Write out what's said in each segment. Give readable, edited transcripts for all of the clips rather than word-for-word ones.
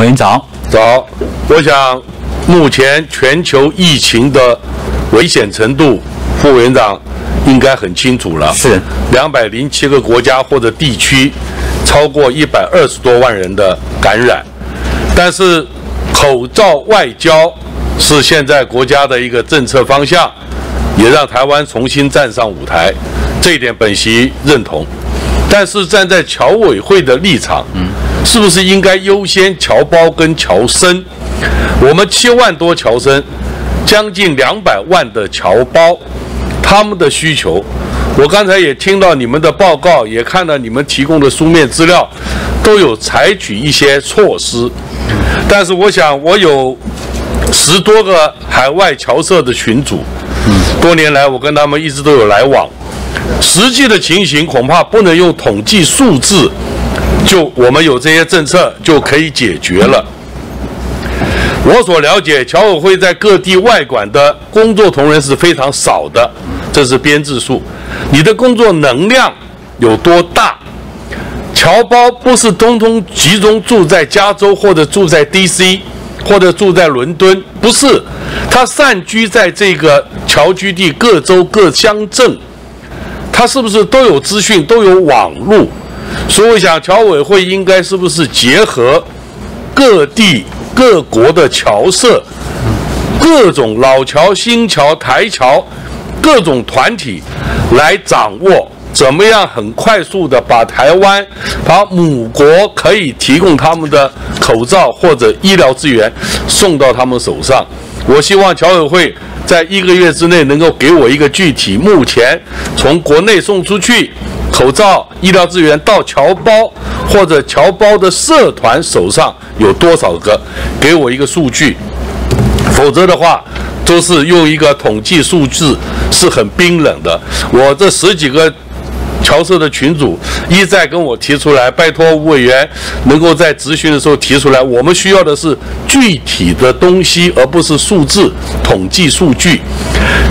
委员长早。我想，目前全球疫情的危险程度，副委员长应该很清楚了。是207个国家或者地区，超过120多万人的感染。但是，口罩外交是现在国家的一个政策方向，也让台湾重新站上舞台。这一点本席认同。但是站在侨委会的立场，是不是应该优先侨胞跟侨生？我们7万多侨生，将近200万的侨胞，他们的需求，我刚才也听到你们的报告，也看到你们提供的书面资料，都有采取一些措施。但是我想，我有10多个海外侨社的群组，多年来我跟他们一直都有来往。实际的情形恐怕不能用统计数字，就我们有这些政策就可以解决了。我所了解，侨委会在各地外管的工作同仁是非常少的，这是编制数。你的工作能量有多大？侨胞不是通通集中住在加州或者住在 DC 或者住在伦敦，不是，他散居在这个侨居地各州各乡镇。他是不是都有资讯，都有网络？所以我想，侨委会应该是不是结合各地各国的侨社，各种老侨、新侨、台侨，各种团体来掌握，怎么样很快速的把台湾、把母国可以提供他们的口罩或者医疗资源送到他们手上？我希望侨委会在1个月之内能够给我一个具体，目前从国内送出去口罩、医疗资源到侨胞或者侨胞的社团手上有多少个，给我一个数据。否则的话，都是用一个统计数字是很冰冷的。我这10几个侨社的群组一再跟我提出来，拜托吴委员能够在质询的时候提出来，我们需要的是具体的东西，而不是数字统计数据。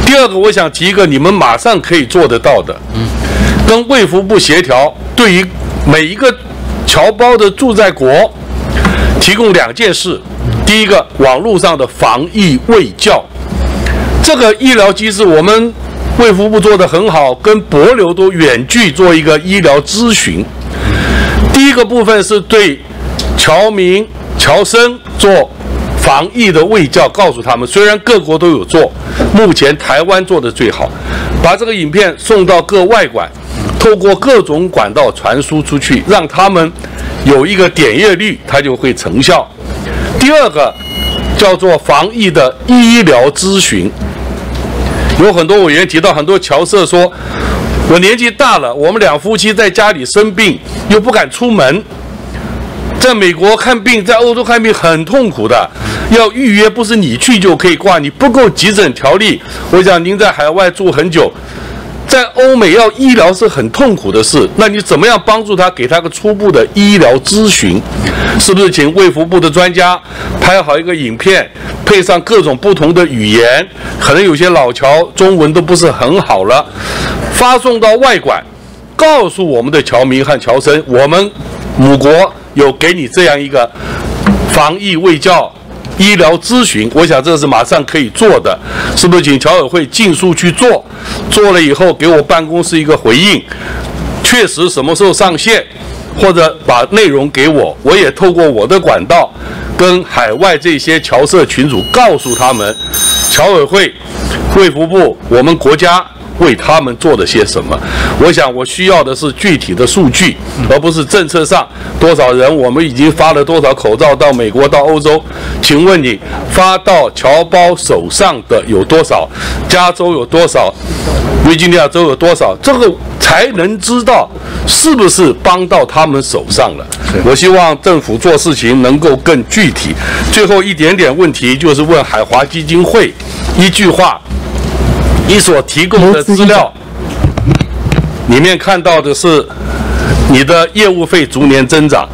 第二个，我想提一个你们马上可以做得到的，跟卫福部协调，对于每一个侨胞的住在国提供2件事。第一个，网络上的防疫卫教，这个医疗机制我们卫福部做得很好，跟帛琉都远距做一个医疗咨询。第一个部分是对侨民、侨生做防疫的卫教，告诉他们，虽然各国都有做，目前台湾做得最好，把这个影片送到各外馆，透过各种管道传输出去，让他们有一个点阅率，它就会成效。第二个叫做防疫的医疗咨询。有很多委员提到，很多侨社说，我年纪大了，我们2夫妻在家里生病又不敢出门，在美国看病、在欧洲看病很痛苦的，要预约，不是你去就可以挂，你不够急诊条例。我想您在海外住很久，在欧美要医疗是很痛苦的事，那你怎么样帮助他，给他个初步的医疗咨询？是不是请卫福部的专家拍好一个影片，配上各种不同的语言，可能有些老侨中文都不是很好了，发送到外馆，告诉我们的侨民和侨生，我们母国有给你这样一个防疫卫教医疗咨询。我想这是马上可以做的，是不是请侨委会尽速去做？做了以后给我办公室一个回应，确实什么时候上线，或者把内容给我，我也透过我的管道跟海外这些侨社群组告诉他们，侨委会、卫福部，我们国家为他们做了些什么。我想我需要的是具体的数据，而不是政策上多少人，我们已经发了多少口罩到美国、到欧洲。请问你发到侨胞手上的有多少？加州有多少？维吉尼亚州有多少？这个才能知道是不是帮到他们手上了。我希望政府做事情能够更具体。最后一点点问题就是问海华基金会一句话，你所提供的资料里面看到的是你的业务费逐年增长，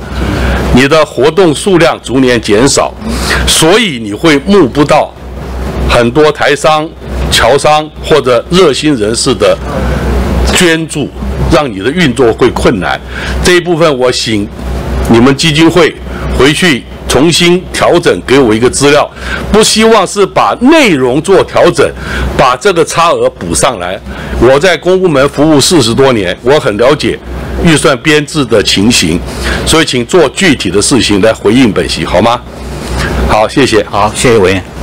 你的活动数量逐年减少，所以你会募不到很多台商、侨商或者热心人士的捐助，让你的运作会困难。这一部分我请你们基金会回去重新调整，给我一个资料。不希望是把内容做调整，把这个差额补上来。我在公部门服务40多年，我很了解预算编制的情形，所以请做具体的事情来回应本席，好吗？好，谢谢。好，谢谢委员。